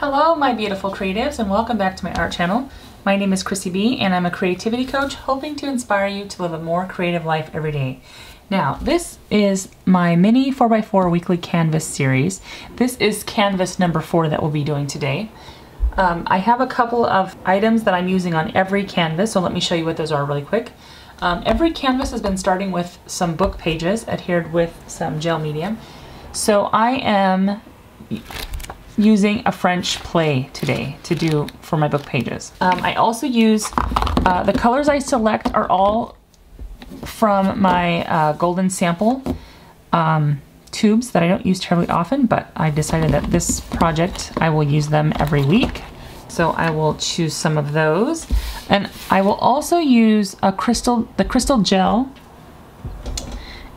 Hello my beautiful creatives and welcome back to my art channel. My name is Chrissy B and I'm a creativity coach hoping to inspire you to live a more creative life every day. Now this is my mini 4x4 weekly canvas series. This is canvas number 4 that we'll be doing today. I have a couple of items that I'm using on every canvas, so let me show you what those are really quick. Every canvas has been starting with some book pages adhered with some gel medium. So I am using a French play today to do for my book pages. I also use, the colors I select are all from my Golden sample tubes that I don't use terribly often, but I decided that this project I will use them every week. So I will choose some of those. And I will also use the crystal gel,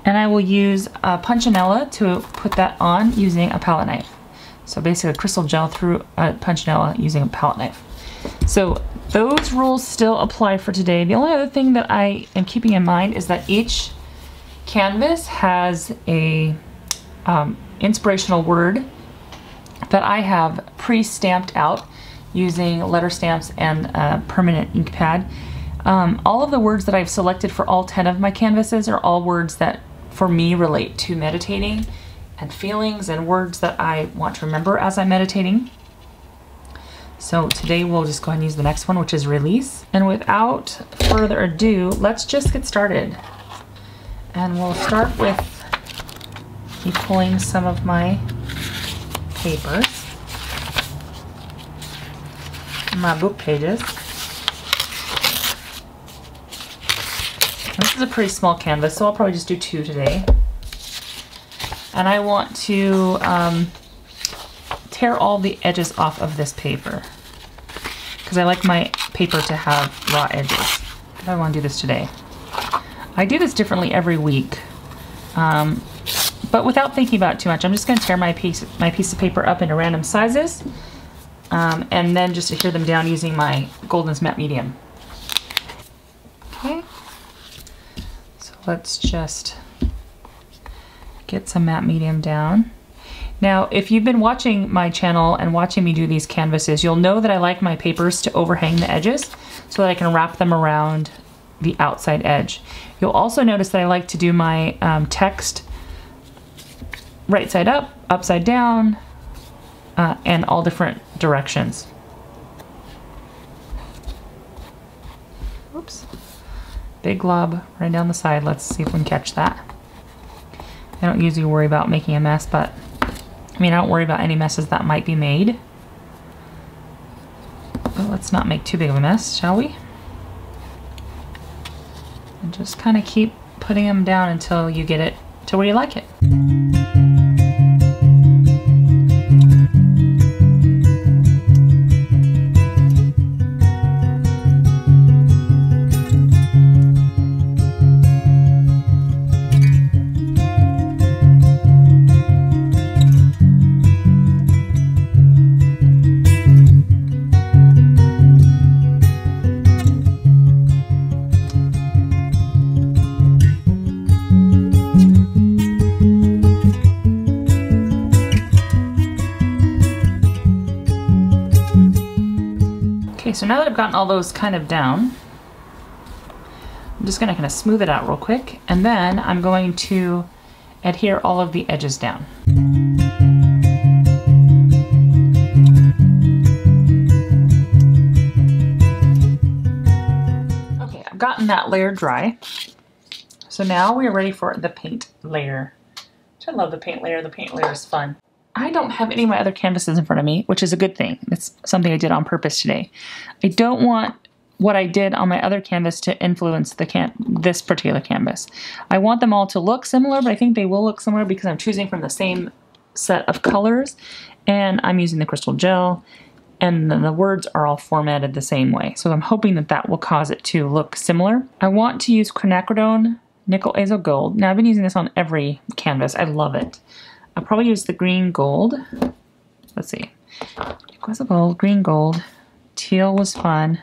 and I will use a punchinella to put that on using a palette knife. So basically crystal gel through a punchinella using a palette knife. So those rules still apply for today. The only other thing that I am keeping in mind is that each canvas has a inspirational word that I have pre-stamped out using letter stamps and a permanent ink pad. All of the words that I've selected for all 10 of my canvases are all words that for me relate to meditating and feelings and words that I want to remember as I'm meditating. So today we'll just go ahead and use the next one, which is release. And without further ado, let's just get started. And we'll start with me pulling some of my papers, my book pages. This is a pretty small canvas, so I'll probably just do 2 today. And I want to tear all the edges off of this paper because I like my paper to have raw edges. I want to do this today. I do this differently every week, but without thinking about it too much, I'm just going to tear my piece of paper up into random sizes and then just adhere them down using my Golden's matte medium. Okay, so let's just get some matte medium down. Now, if you've been watching my channel and watching me do these canvases, you'll know that I like my papers to overhang the edges so that I can wrap them around the outside edge. You'll also notice that I like to do my text right side up, upside down, and all different directions. Oops, big glob right down the side. Let's see if we can catch that. I don't usually worry about making a mess, but I mean, I don't worry about any messes that might be made. But let's not make too big of a mess, shall we? And just kind of keep putting them down until you get it to where you like it. So now that I've gotten all those kind of down, I'm just going to kind of smooth it out real quick, and then I'm going to adhere all of the edges down. Okay, I've gotten that layer dry. So now we are ready for the paint layer. I love the paint layer. The paint layer is fun. I don't have any of my other canvases in front of me, which is a good thing. It's something I did on purpose today. I don't want what I did on my other canvas to influence this particular canvas. I want them all to look similar, but I think they will look similar because I'm choosing from the same set of colors, and I'm using the crystal gel, and then the words are all formatted the same way. So I'm hoping that that will cause it to look similar. I want to use Quinacridone Nickel Azo Gold. Now I've been using this on every canvas. I love it. I'll probably use the green gold. Let's see. It was a gold, green gold. Teal was fun.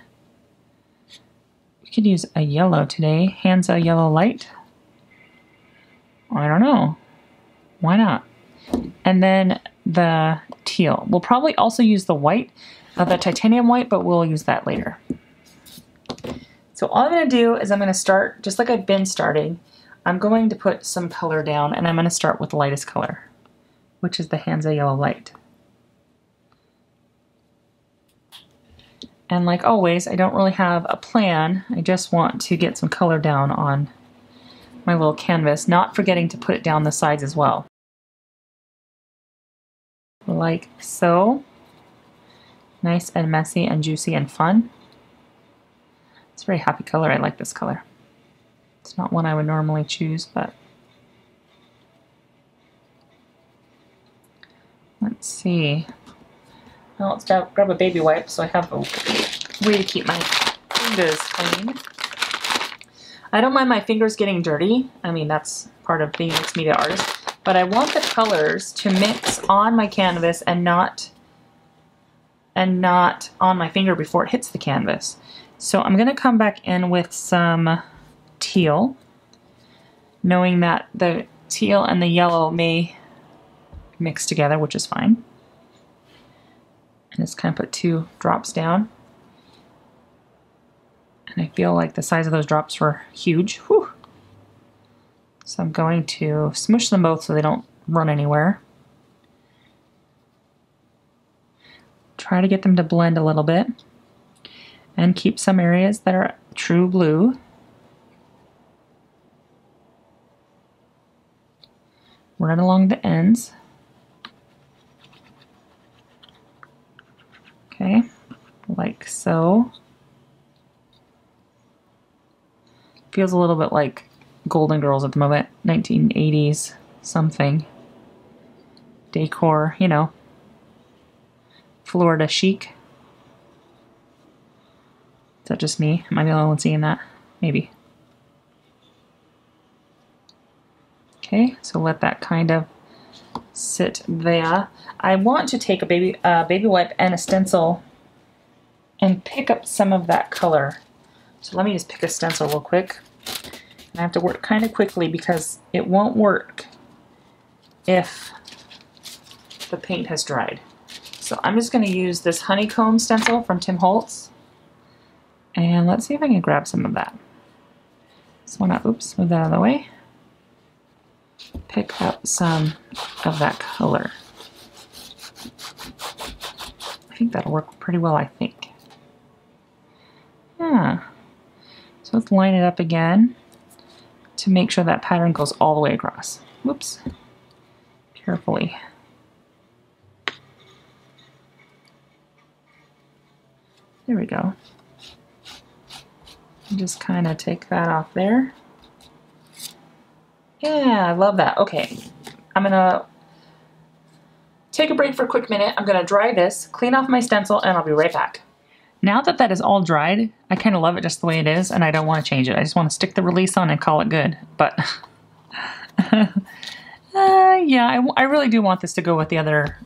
We could use a yellow today. Hansa Yellow Light. I don't know. Why not? And then the teal. We'll probably also use the white, the titanium white, but we'll use that later. So all I'm going to do is I'm going to start, just like I've been starting, I'm going to put some color down, and I'm going to start with the lightest color, which is the Hansa Yellow Light. And like always, I don't really have a plan. I just want to get some color down on my little canvas, not forgetting to put it down the sides as well. Like so. Nice and messy and juicy and fun. It's a very happy color. I like this color. It's not one I would normally choose, but let's see. Now let's grab a baby wipe so I have a way to keep my fingers clean. I don't mind my fingers getting dirty. I mean, that's part of being a mixed media artist. But I want the colors to mix on my canvas and not on my finger before it hits the canvas. So I'm going to come back in with some teal, knowing that the teal and the yellow may mix together, which is fine. And just kind of put two drops down. And I feel like the size of those drops were huge. Whew. So I'm going to smoosh them both so they don't run anywhere. Try to get them to blend a little bit and keep some areas that are true blue. Right along the ends. Okay, like so. Feels a little bit like Golden Girls at the moment, 1980s something. Decor, you know. Florida chic. Is that just me? Am I the only one seeing that? Maybe. Okay, so let that kind of sit there. I want to take a baby wipe and a stencil and pick up some of that color. So let me just pick a stencil real quick. I have to work kind of quickly because it won't work if the paint has dried. So I'm just going to use this honeycomb stencil from Tim Holtz. And let's see if I can grab some of that. So I'm going to, oops, move that out of the way. Pick up some of that color. I think that'll work pretty well, I think. Yeah. So let's line it up again to make sure that pattern goes all the way across. Whoops. Carefully. There we go. Just kind of take that off there. Yeah, I love that. Okay, I'm gonna take a break for a quick minute. I'm gonna dry this, clean off my stencil, and I'll be right back. Now that that is all dried, I kind of love it just the way it is, and I don't want to change it. I just want to stick the release on and call it good. But yeah, I really do want this to go with the other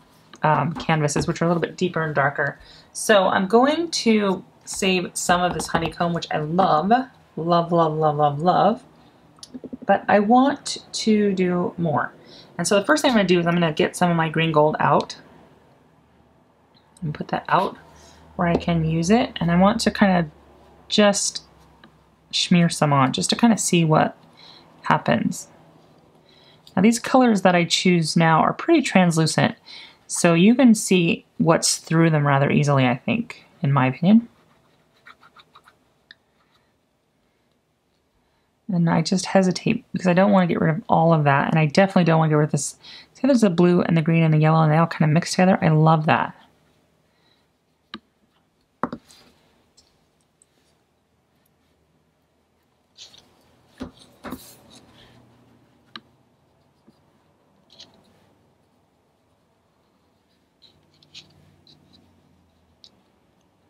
canvases, which are a little bit deeper and darker. So I'm going to save some of this honeycomb, which I love, love, love, love, love, love. But I want to do more. And so the first thing I'm going to do is I'm going to get some of my green gold out and put that out where I can use it. And I want to kind of just smear some on just to kind of see what happens. Now these colors that I choose now are pretty translucent. So you can see what's through them rather easily, I think, in my opinion. And I just hesitate because I don't want to get rid of all of that. And I definitely don't want to get rid of this. See, there's the blue and the green and the yellow and they all kind of mix together. I love that.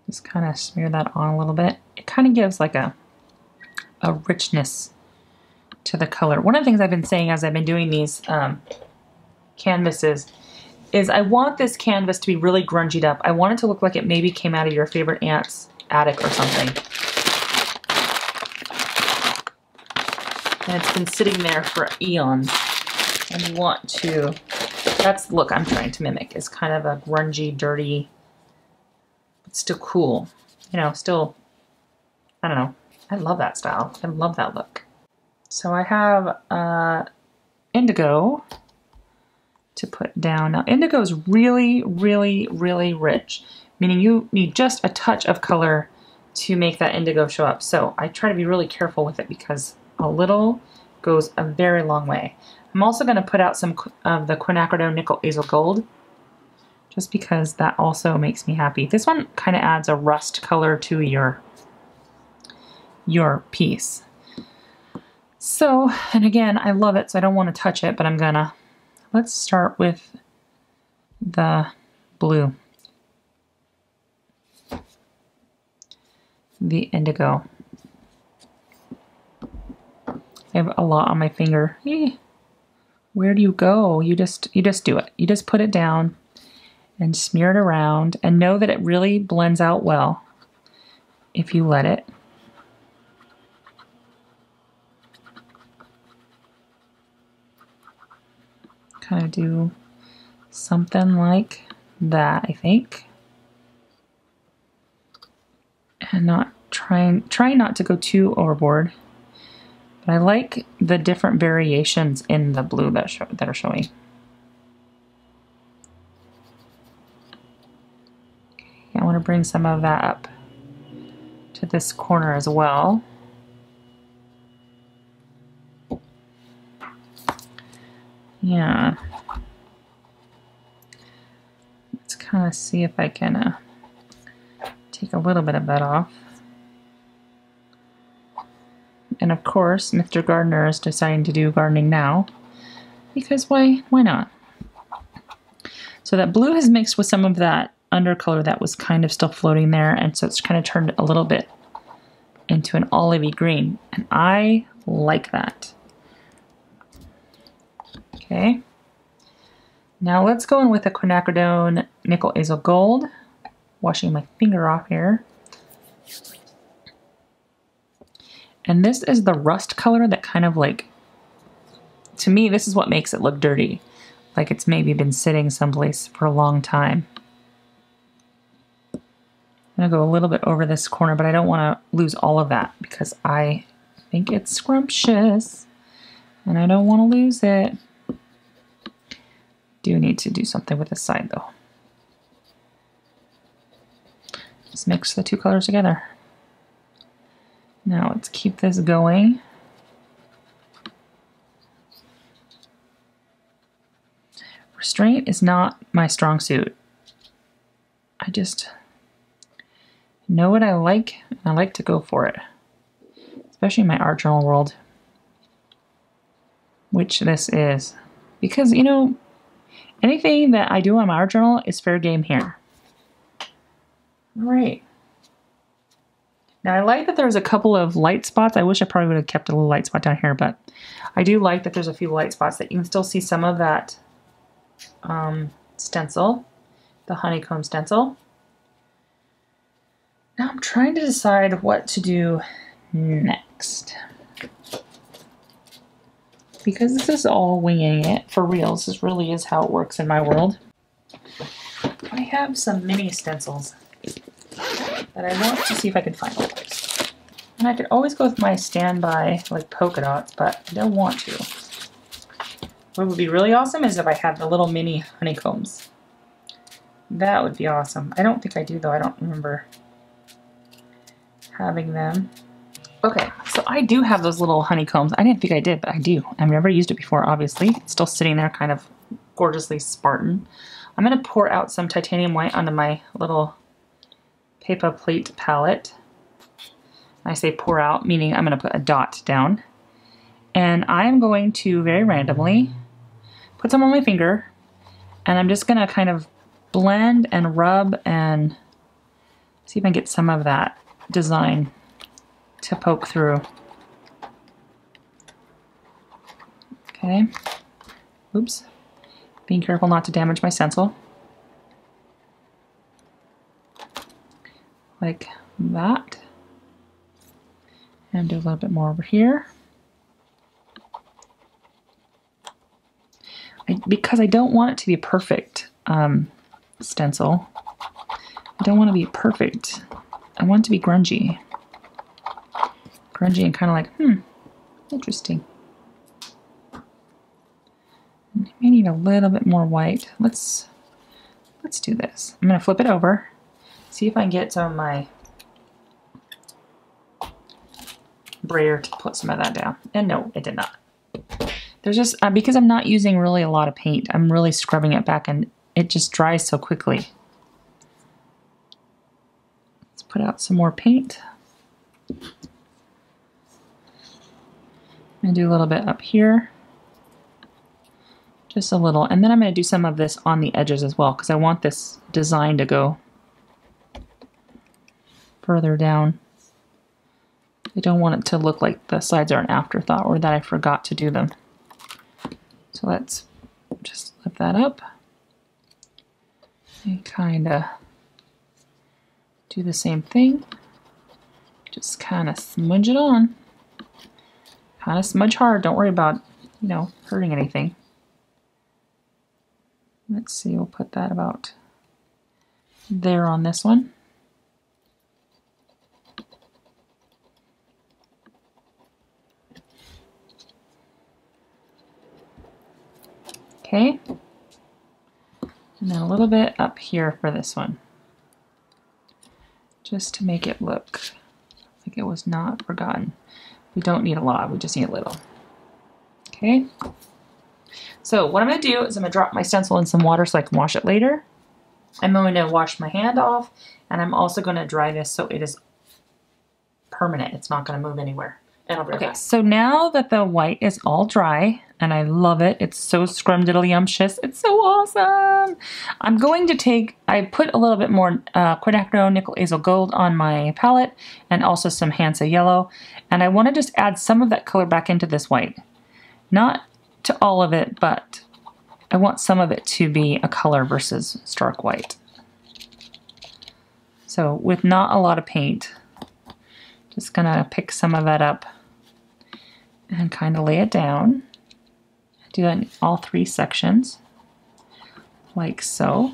Just kind of smear that on a little bit. It kind of gives like a richness to the color. One of the things I've been saying as I've been doing these canvases is I want this canvas to be really grungied up. I want it to look like it maybe came out of your favorite aunt's attic or something. And it's been sitting there for eons. And you want to That's the look I'm trying to mimic. It's kind of a grungy, dirty, but still cool. You know, still, I don't know. I love that style. I love that look. So I have indigo to put down. Now indigo is really, really, really rich, meaning you need just a touch of color to make that indigo show up. So I try to be really careful with it because a little goes a very long way. I'm also going to put out some of the Quinacridone Nickel Azo Gold just because that also makes me happy. This one kind of adds a rust color to your piece. So, and again, I love it, so I don't want to touch it, but I'm gonna. Let's start with the blue. The indigo. I have a lot on my finger. Where do you go? You just do it. You just put it down and smear it around and know that it really blends out well if you let it. Kind of do something like that, I think, and not try not to go too overboard. But I like the different variations in the blue that are showing. Okay, I want to bring some of that up to this corner as well. Yeah, let's kind of see if I can take a little bit of that off. And of course, Mr. Gardener is deciding to do gardening now, because why not? So that blue has mixed with some of that undercolor that was kind of still floating there, and so it's kind of turned a little bit into an olivey green, and I like that. Okay, now let's go in with a Quinacridone Nickel Azo Gold. Washing my finger off here. And this is the rust color that kind of like, to me, this is what makes it look dirty. Like it's maybe been sitting someplace for a long time. I'm gonna go a little bit over this corner, but I don't wanna lose all of that because I think it's scrumptious and I don't wanna lose it. Do need to do something with this side though. Just mix the two colors together. Now let's keep this going. Restraint is not my strong suit. I just know what I like and I like to go for it, especially in my art journal world, which this is, because you know, anything that I do on my art journal is fair game here. All right. Now I like that there's a couple of light spots. I wish I probably would have kept a little light spot down here, but I do like that there's a few light spots that you can still see some of that stencil, the honeycomb stencil. Now I'm trying to decide what to do next, because this is all winging it for reals. This really is how it works in my world. I have some mini stencils that I want to see if I can find. And I could always go with my standby like polka dots, but I don't want to. What would be really awesome is if I had the little mini honeycombs. That would be awesome. I don't think I do though. I don't remember having them. Okay, so I do have those little honeycombs. I didn't think I did, but I do. I've never used it before, obviously. It's still sitting there kind of gorgeously Spartan. I'm gonna pour out some titanium white onto my little paper plate palette. I say pour out, meaning I'm gonna put a dot down. And I'm going to very randomly put some on my finger, and I'm just gonna kind of blend and rub and see if I can get some of that design to poke through. Okay, oops, being careful not to damage my stencil. Like that. And do a little bit more over here. I, because I don't want it to be a perfect stencil. I don't want to be perfect. I want it to be grungy. Grungy and kind of like, interesting. I may need a little bit more white. Let's do this. I'm going to flip it over, see if I can get some of my brayer to put some of that down. And no, it did not. There's just, because I'm not using really a lot of paint, I'm really scrubbing it back and it just dries so quickly. Let's put out some more paint. I'm going to do a little bit up here. Just a little, and then I'm going to do some of this on the edges as well because I want this design to go further down. I don't want it to look like the sides are an afterthought or that I forgot to do them. So let's just lift that up and kind of do the same thing. Just kind of smudge it on. Kind of smudge hard. Don't worry about, you know, hurting anything. Let's see, we'll put that about there on this one. Okay. And then a little bit up here for this one. Just to make it look like it was not forgotten. We don't need a lot, we just need a little. Okay. So what I'm going to do is I'm going to drop my stencil in some water so I can wash it later. I'm going to wash my hand off, and I'm also going to dry this so it is permanent. It's not going to move anywhere. And I'll bring it back. So now that the white is all dry, and I love it. It's so scrumdiddlyumptious. It's so awesome. I'm going to take, I put a little bit more Quinacridone Nickel Azo Gold on my palette, and also some Hansa Yellow, and I want to just add some of that color back into this white. Not to all of it, but I want some of it to be a color versus stark white. So with not a lot of paint, just gonna pick some of that up and kind of lay it down. Do that in all three sections, like so.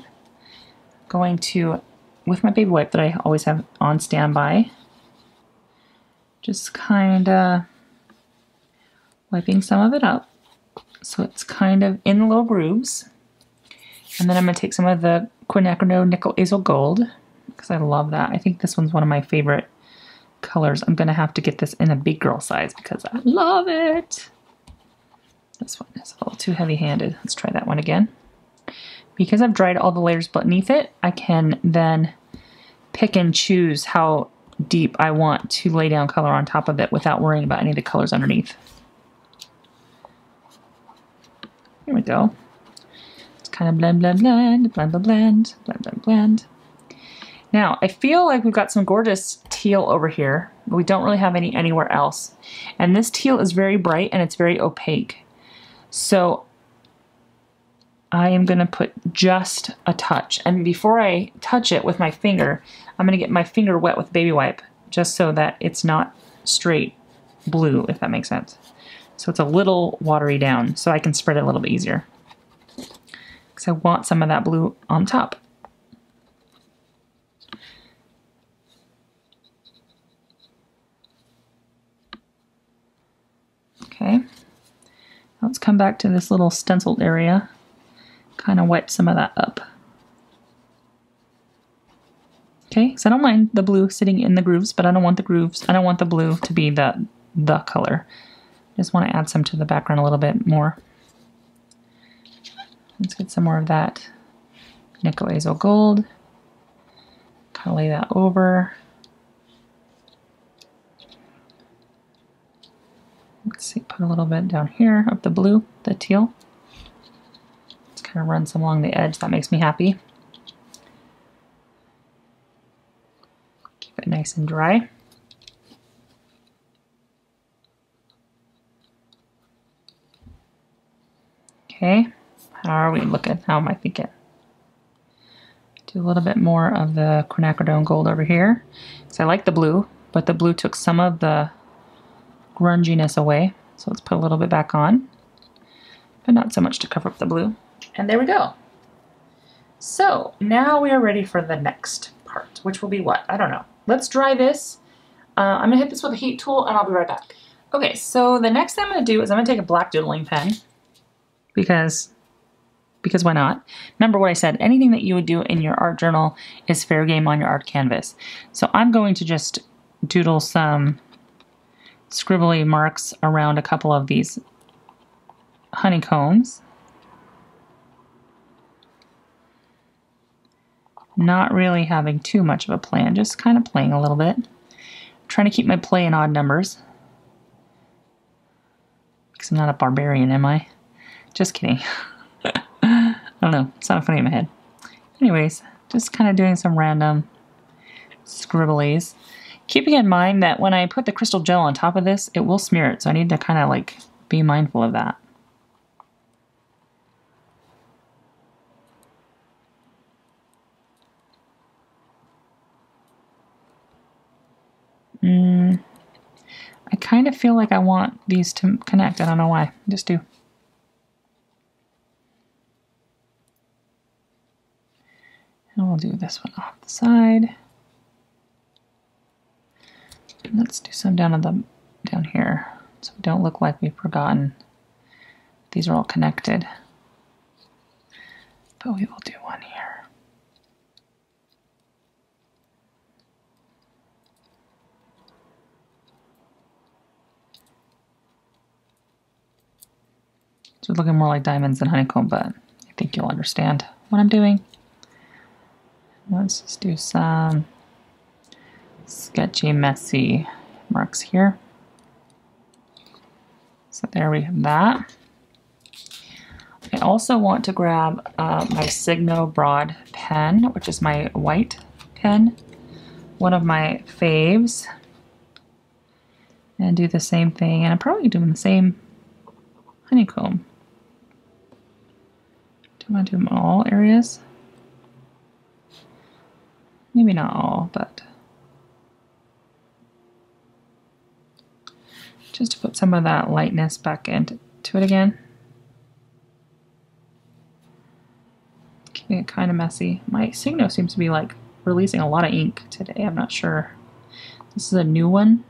Going to, with my baby wipe that I always have on standby, just kinda wiping some of it up. So it's kind of in little grooves. And then I'm going to take some of the Quinacridone Nickel Azo Gold because I love that. I think this one's one of my favorite colors. I'm going to have to get this in a big girl size because I love it. This one is a little too heavy-handed. Let's try that one again. Because I've dried all the layers beneath it, I can then pick and choose how deep I want to lay down color on top of it without worrying about any of the colors underneath. Here we go. It's kind of blend, blend, blend, blend, blend, blend, blend, blend, blend. Now, I feel like we've got some gorgeous teal over here. But we don't really have any anywhere else. And this teal is very bright and it's very opaque. So I am going to put just a touch. And before I touch it with my finger, I'm going to get my finger wet with baby wipe just so that it's not straight blue, if that makes sense. So it's a little watery down, so I can spread it a little bit easier. Because I want some of that blue on top. Okay, let's come back to this little stenciled area. Kind of wipe some of that up. Okay, so I don't mind the blue sitting in the grooves, but I don't want the grooves, I don't want the blue to be the color. Just want to add some to the background a little bit more. Let's get some more of that Nickel Azo Gold. Kind of lay that over. Let's see, put a little bit down here of the blue, the teal. Let's kind of run some along the edge. That makes me happy. Keep it nice and dry. Okay, how are we looking? How am I thinking? Do a little bit more of the Quinacridone Gold over here. Because I like the blue, but the blue took some of the grunginess away. So let's put a little bit back on, but not so much to cover up the blue. And there we go. So now we are ready for the next part, which will be what? I don't know. Let's dry this. I'm gonna hit this with a heat tool and I'll be right back. Okay, so the next thing I'm gonna do is I'm gonna take a black doodling pen because why not? Remember what I said, anything that you would do in your art journal is fair game on your art canvas. So I'm going to just doodle some scribbly marks around a couple of these honeycombs. Not really having too much of a plan, just kind of playing a little bit. I'm trying to keep my play in odd numbers. Because I'm not a barbarian, am I? Just kidding. I don't know, it's not funny in my head. Anyways, just kind of doing some random scribblies. Keeping in mind that when I put the crystal gel on top of this, it will smear it, so I need to kind of like be mindful of that. I kind of feel like I want these to connect. I don't know why. I just do. And we'll do this one off the side. And let's do some down here, so we don't look like we've forgotten. These are all connected. But we will do one here. So looking more like diamonds than honeycomb, but I think you'll understand what I'm doing. Let's just do some sketchy, messy marks here. So there we have that. I also want to grab my Signo broad pen, which is my white pen, one of my faves, and do the same thing. And I'm probably doing the same honeycomb. I'm gonna do them in all areas. Maybe not all, but just to put some of that lightness back into it again. Keeping it kind of messy. My Signo seems to be like releasing a lot of ink today. I'm not sure. This is a new one.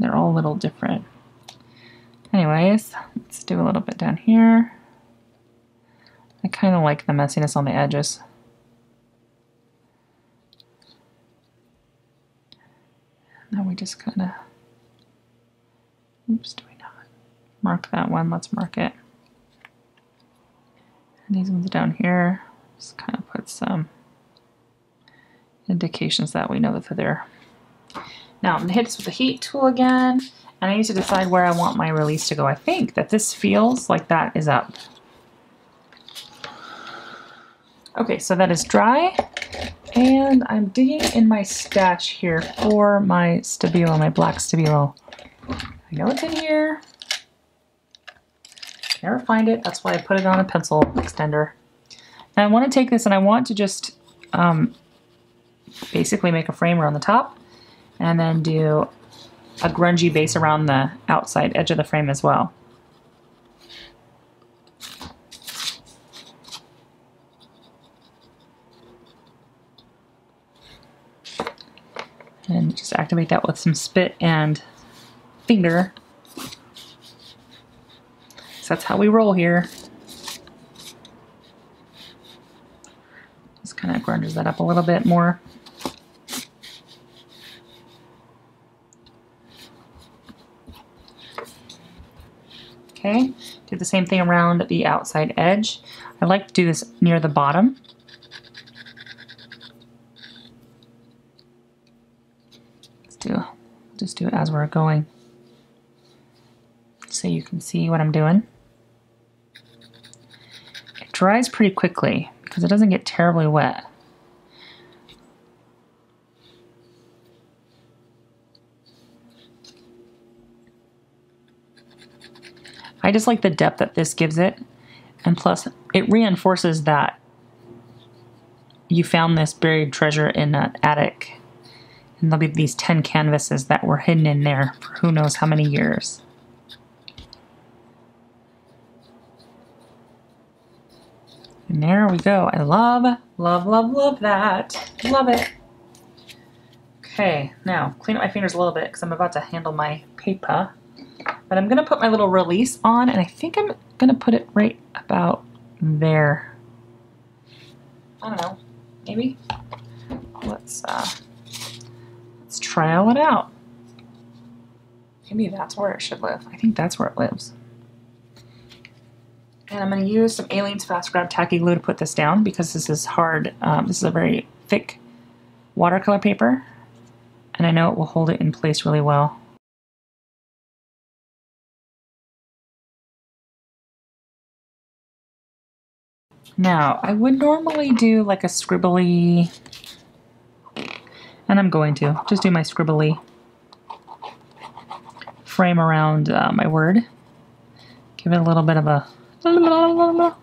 They're all a little different. Anyways, let's do a little bit down here. I kind of like the messiness on the edges. Now we just kind of, oops, do we not? Mark that one, let's mark it. And these ones down here, just kind of put some indications that we know that they're there. Now I'm gonna hit this with the heat tool again. And I need to decide where I want my release to go. I think that this feels like that is up. Okay, so that is dry. And I'm digging in my stash here for my Stabilo, my black Stabilo. I know it's in here. I never find it. That's why I put it on a pencil extender. And I want to take this and I want to just basically make a frame around the top and then do a grungy base around the outside edge of the frame as well. And just activate that with some spit and finger. So that's how we roll here. Just kind of grunges that up a little bit more. Okay, do the same thing around the outside edge. I like to do this near the bottom. Let's do, just do it as we're going so you can see what I'm doing. It dries pretty quickly because it doesn't get terribly wet. I just like the depth that this gives it, and plus it reinforces that you found this buried treasure in an attic, and there'll be these 10 canvases that were hidden in there for who knows how many years. And there we go. I love that. Love it. Okay, now clean up my fingers a little bit because I'm about to handle my paper. But I'm going to put my little release on, and I think I'm going to put it right about there. I don't know, maybe? Let's trial it out. Maybe that's where it should live. I think that's where it lives. And I'm going to use some Aliens Fast Grab Tacky Glue to put this down because this is hard. This is a very thick watercolor paper, and I know it will hold it in place really well. Now, I would normally do like a scribbly, and I'm going to just do my scribbly frame around my word. Give it a little bit of a la, la, la, la.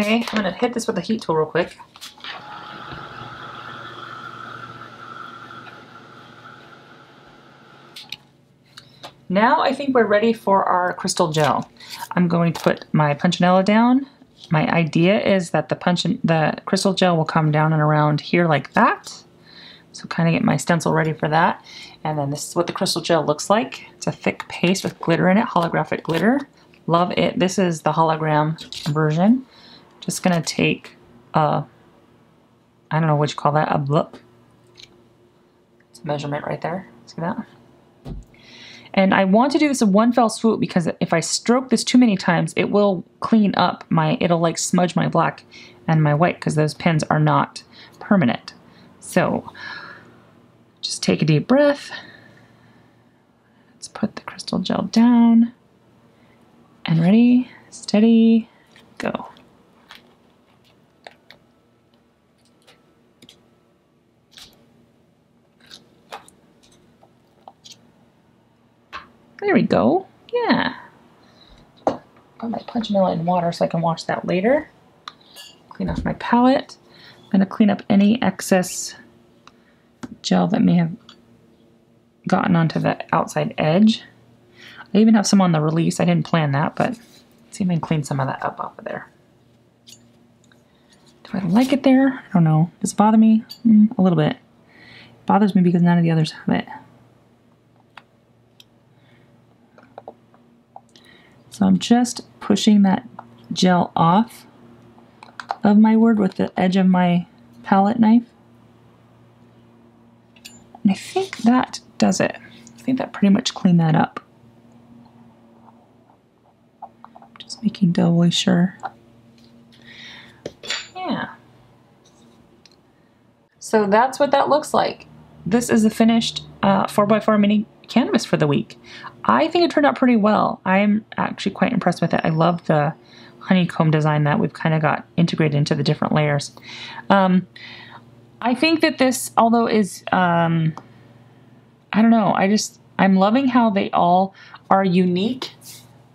Okay, I'm going to hit this with the heat tool real quick. Now I think we're ready for our crystal gel. I'm going to put my punchinella down. My idea is that the crystal gel will come down and around here like that. So kind of get my stencil ready for that. And then this is what the crystal gel looks like. It's a thick paste with glitter in it, holographic glitter. Love it. This is the hologram version. Just gonna take a, I don't know what you call that, a bloop. It's a measurement right there. See that? And I want to do this in one fell swoop because if I stroke this too many times, it will clean up my, it'll like smudge my black and my white because those pens are not permanent. So just take a deep breath. Let's put the crystal gel down. And ready, steady, go. There we go, yeah. Put my punchinella in water so I can wash that later. Clean off my palette. I'm gonna clean up any excess gel that may have gotten onto the outside edge. I even have some on the release. I didn't plan that, but let's see if I can clean some of that up off of there. Do I like it there? I don't know. Does it bother me? A little bit. It bothers me because none of the others have it. So I'm just pushing that gel off of my word with the edge of my palette knife. And I think that does it. I think that pretty much cleaned that up. Making doubly sure. Yeah. So that's what that looks like. This is the finished 4x4 mini canvas for the week. I think it turned out pretty well. I'm actually quite impressed with it. I love the honeycomb design that we've kind of got integrated into the different layers. I think that this, although is, I don't know, I'm loving how they all are unique.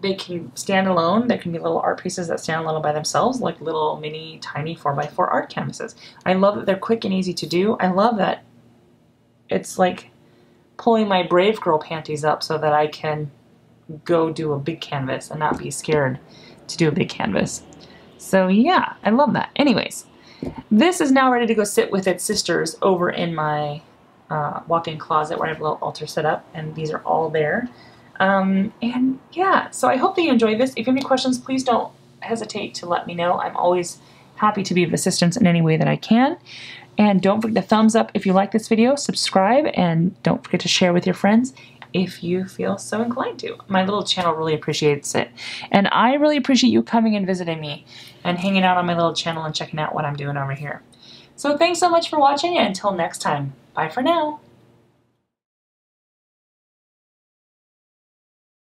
They can stand alone. There can be little art pieces that stand alone by themselves, like little mini tiny 4x4 art canvases. I love that they're quick and easy to do. I love that it's like pulling my brave girl panties up so that I can go do a big canvas and not be scared to do a big canvas. So yeah, I love that. Anyways, this is now ready to go sit with its sisters over in my walk-in closet where I have a little altar set up, and these are all there. And yeah, so I hope that you enjoy this. If you have any questions, please don't hesitate to let me know. I'm always happy to be of assistance in any way that I can. And don't forget to thumbs up if you like this video, subscribe, and don't forget to share with your friends if you feel so inclined to. My little channel really appreciates it. And I really appreciate you coming and visiting me and hanging out on my little channel and checking out what I'm doing over here. So thanks so much for watching, and until next time, bye for now.